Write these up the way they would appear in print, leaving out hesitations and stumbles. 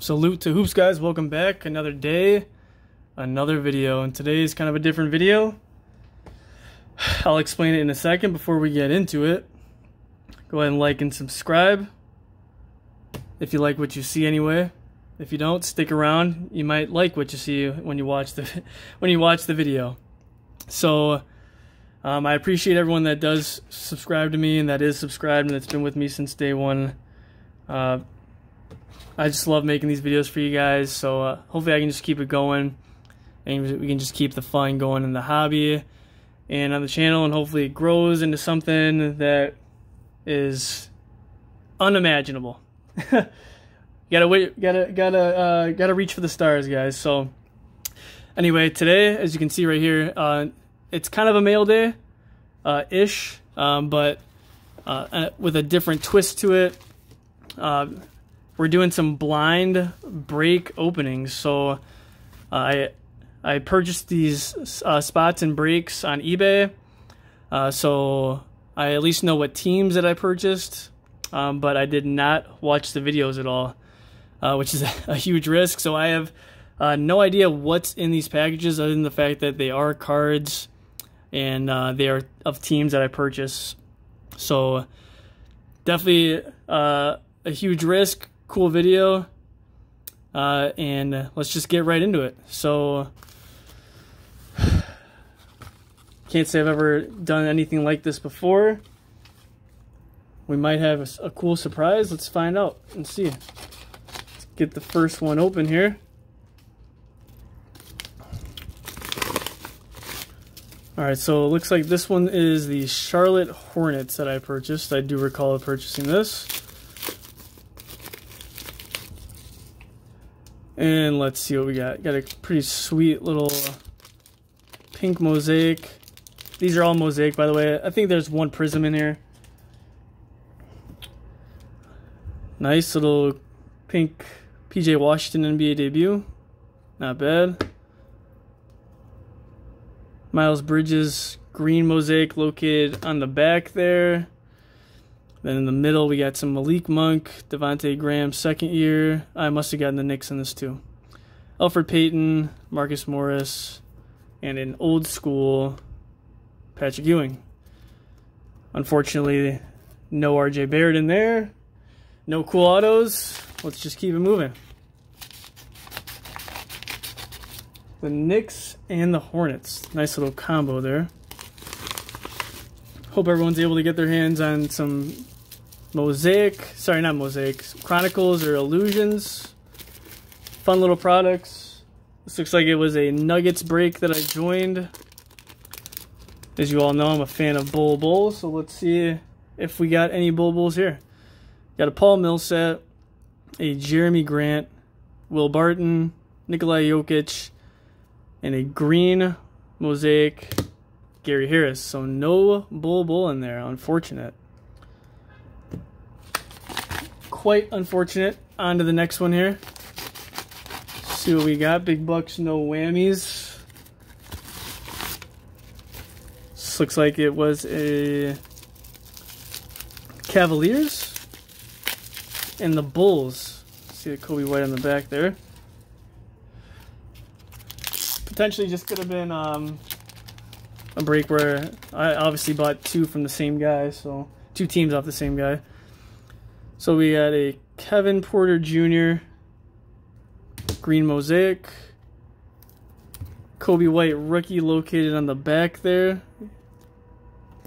Salute to hoops, guys. Welcome back. Another day, another video, and today is kind of a different video. I'll explain it in a second. Before we get into it, go ahead and like and subscribe if you like what you see. Anyway, if you don't, stick around. You might like what you see when you watch the video. So I appreciate everyone that does subscribe to me and that is subscribed and that's been with me since day one. I just love making these videos for you guys, so hopefully I can just keep it going, and we can just keep the fun going in the hobby and on the channel, and hopefully it grows into something that is unimaginable. gotta reach for the stars, guys. So anyway, today, as you can see right here, it's kind of a mail day, ish, but with a different twist to it. We're doing some blind break openings. So I purchased these spots and breaks on eBay, so I at least know what teams that I purchased, but I did not watch the videos at all, which is a huge risk. So I have no idea what's in these packages other than the fact that they are cards and they are of teams that I purchased. So definitely a huge risk. Cool video, and let's just get right into it. So can't say I've ever done anything like this before. We might have a cool surprise. Let's find out and see. Let's get the first one open here. All right, so it looks like this one is the Charlotte Hornets that I purchased. I do recall purchasing this. And let's see what we got. Got a pretty sweet little pink mosaic. These are all mosaic, by the way. I think there's one prism in here. Nice little pink PJ Washington NBA debut. Not bad. Miles Bridges green mosaic located on the back there. Then in the middle, we got some Malik Monk, Devontae Graham, second year. I must have gotten the Knicks in this too. Elfrid Payton, Marcus Morris, and an old school Patrick Ewing. Unfortunately, no RJ Barrett in there. No cool autos. Let's just keep it moving. The Knicks and the Hornets. Nice little combo there. Hope everyone's able to get their hands on some mosaic, sorry, not mosaic, Chronicles or Illusions. Fun little products. This looks like it was a Nuggets break that I joined. As you all know, I'm a fan of Bol Bol, so let's see if we got any Bol Bols here. Got a Paul Millsap, a Jeremy Grant, Will Barton, Nikola Jokic, and a green mosaic Gary Harris. So no Bol Bol in there. Unfortunate. Quite unfortunate. On to the next one here. See what we got. Big bucks, no whammies. This looks like it was a Cavaliers and the Bulls. See the Kobe White on the back there. Potentially just could have been a break where I obviously bought two from the same guy, so two teams off the same guy. So we got a Kevin Porter Jr. green mosaic, Kobe White rookie located on the back there.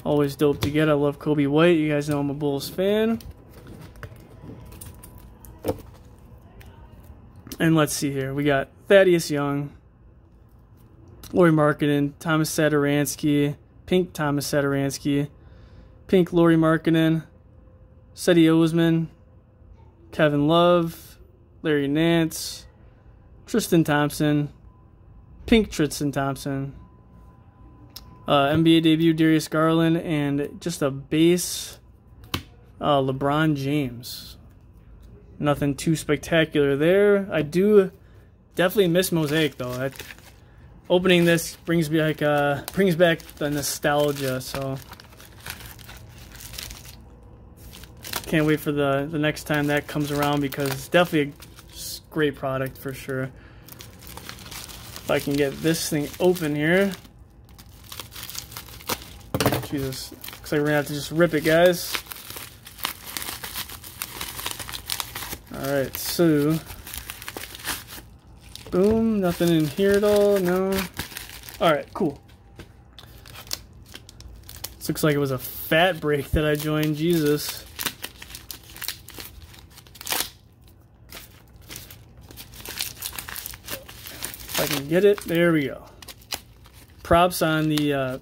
Always dope to get. I love Kobe White. You guys know I'm a Bulls fan. And let's see here. We got Thaddeus Young, Lauri Markkanen, Thomas Satoransky, pink Thomas Satoransky, pink Lauri Markkanen, Cedi Osman, Kevin Love, Larry Nance, Tristan Thompson, pink Tristan Thompson, NBA debut Darius Garland, and just a base LeBron James. Nothing too spectacular there. I do definitely miss mosaic though. Opening this brings back the nostalgia, so can't wait for the next time that comes around, because it's definitely It's great product for sure. If I can get this thing open here. Jesus, looks like we're gonna have to just rip it, guys. Alright, so boom, nothing in here at all, no. Alright, cool. This looks like it was a fat break that I joined, Jesus. If I can get it, there we go. Props on the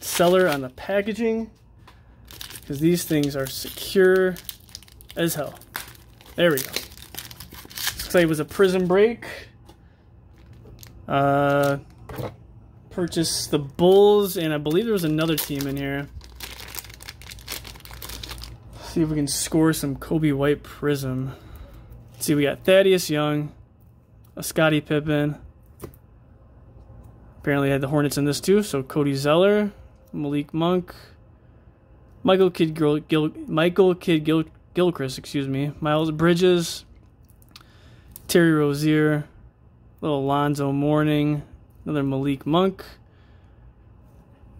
seller on the packaging, because these things are secure as hell. There we go. Looks like it was a prison break. Purchased the Bulls, and I believe there was another team in here. Let's see if we can score some Kobe White Prism. Let's see, we got Thaddeus Young, a Scottie Pippen. Apparently had the Hornets in this too, so Cody Zeller, Malik Monk, Michael Kidd Gilchrist, excuse me, Miles Bridges, Terry Rozier, little Alonzo Mourning, another Malik Monk,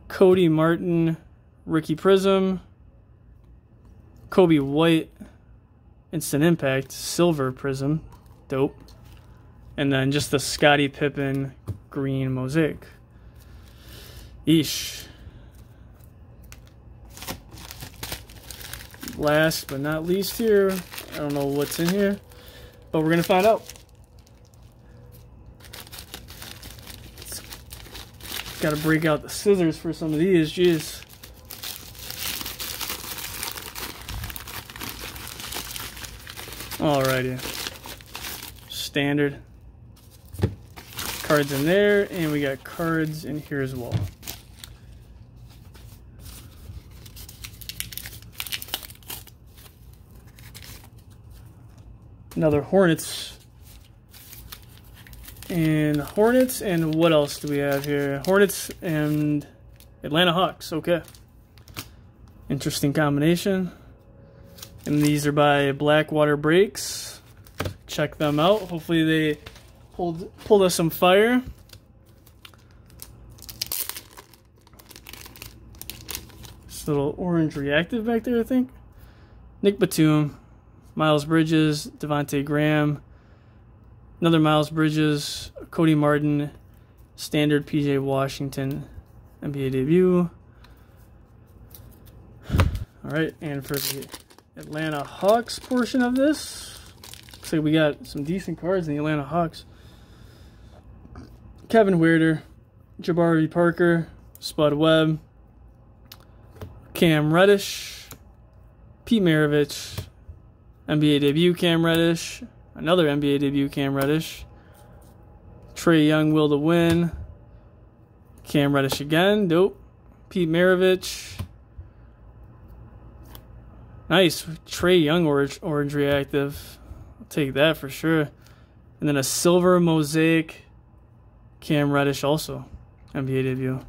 Cody Martin, Ricky Prism, Kobe White, Instant Impact, Silver Prism, dope, and then just the Scottie Pippen green mosaic. Eesh. Last but not least here, I don't know what's in here, but we're gonna find out. Gotta break out the scissors for some of these, jeez. Alrighty. Standard. Cards in there, and we got cards in here as well. Another Hornets. And Hornets, and what else do we have here? Hornets and Atlanta Hawks, okay. Interesting combination. And these are by Blackwater Breaks. Check them out. Hopefully they pulled us some fire. This little orange reactive back there, I think. Nick Batum. Miles Bridges, Devontae Graham, another Miles Bridges, Cody Martin, standard PJ Washington, NBA debut. All right, and for the Atlanta Hawks portion of this, looks like we got some decent cards in the Atlanta Hawks. Kevin Huerter, Jabari Parker, Spud Webb, Cam Reddish, Pete Maravich, NBA debut Cam Reddish, another NBA debut Cam Reddish, Trae Young will to win, Cam Reddish again, dope, Pete Maravich, nice, Trae Young orange reactive, I'll take that for sure, and then a silver mosaic Cam Reddish also, NBA debut.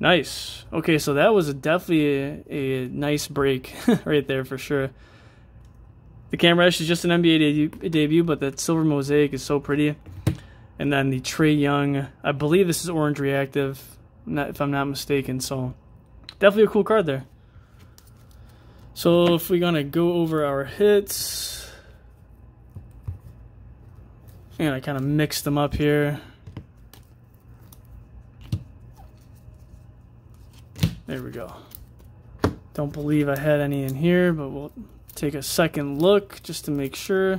Nice. Okay, so that was definitely a nice break right there for sure. The Cam Reddish is just an NBA debut, but that silver mosaic is so pretty. And then the Trae Young, I believe this is orange reactive, if I'm not mistaken. So definitely a cool card there. So if we're going to go over our hits. And I kind of mixed them up here. There we go. Don't believe I had any in here, but we'll take a second look just to make sure.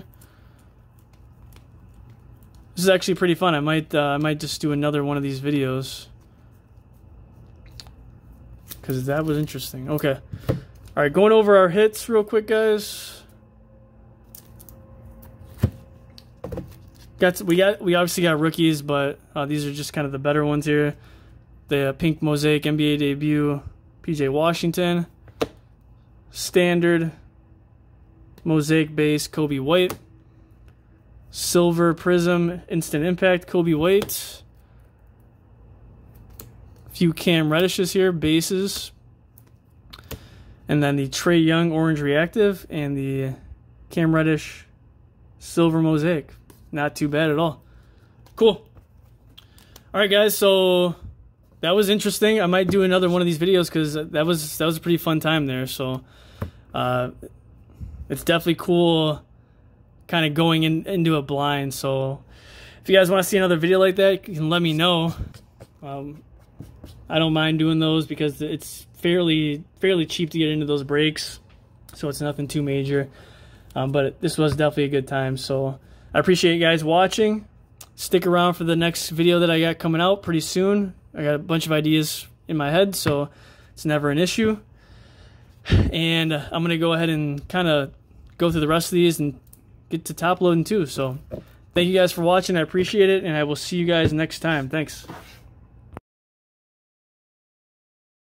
This is actually pretty fun. I might just do another one of these videos because that was interesting. Okay. All right, going over our hits real quick, guys. We obviously got rookies, but these are just kind of the better ones here. The pink mosaic NBA debut, PJ Washington. Standard mosaic base, Kobe White. Silver prism, instant impact, Kobe White. A few Cam Reddishes here, bases. And then the Trae Young orange reactive and the Cam Reddish, silver mosaic. Not too bad at all. Cool. All right, guys, so that was interesting. I might do another one of these videos because that was a pretty fun time there. So it's definitely cool kind of going into a blind. So if you guys want to see another video like that, you can let me know. I don't mind doing those because it's fairly cheap to get into those breaks, so it's nothing too major. But this was definitely a good time. So I appreciate you guys watching. Stick around for the next video that I got coming out pretty soon. I got a bunch of ideas in my head, so it's never an issue. And I'm going to go ahead and kind of go through the rest of these and get to top loading too. So thank you guys for watching. I appreciate it, and I will see you guys next time. Thanks.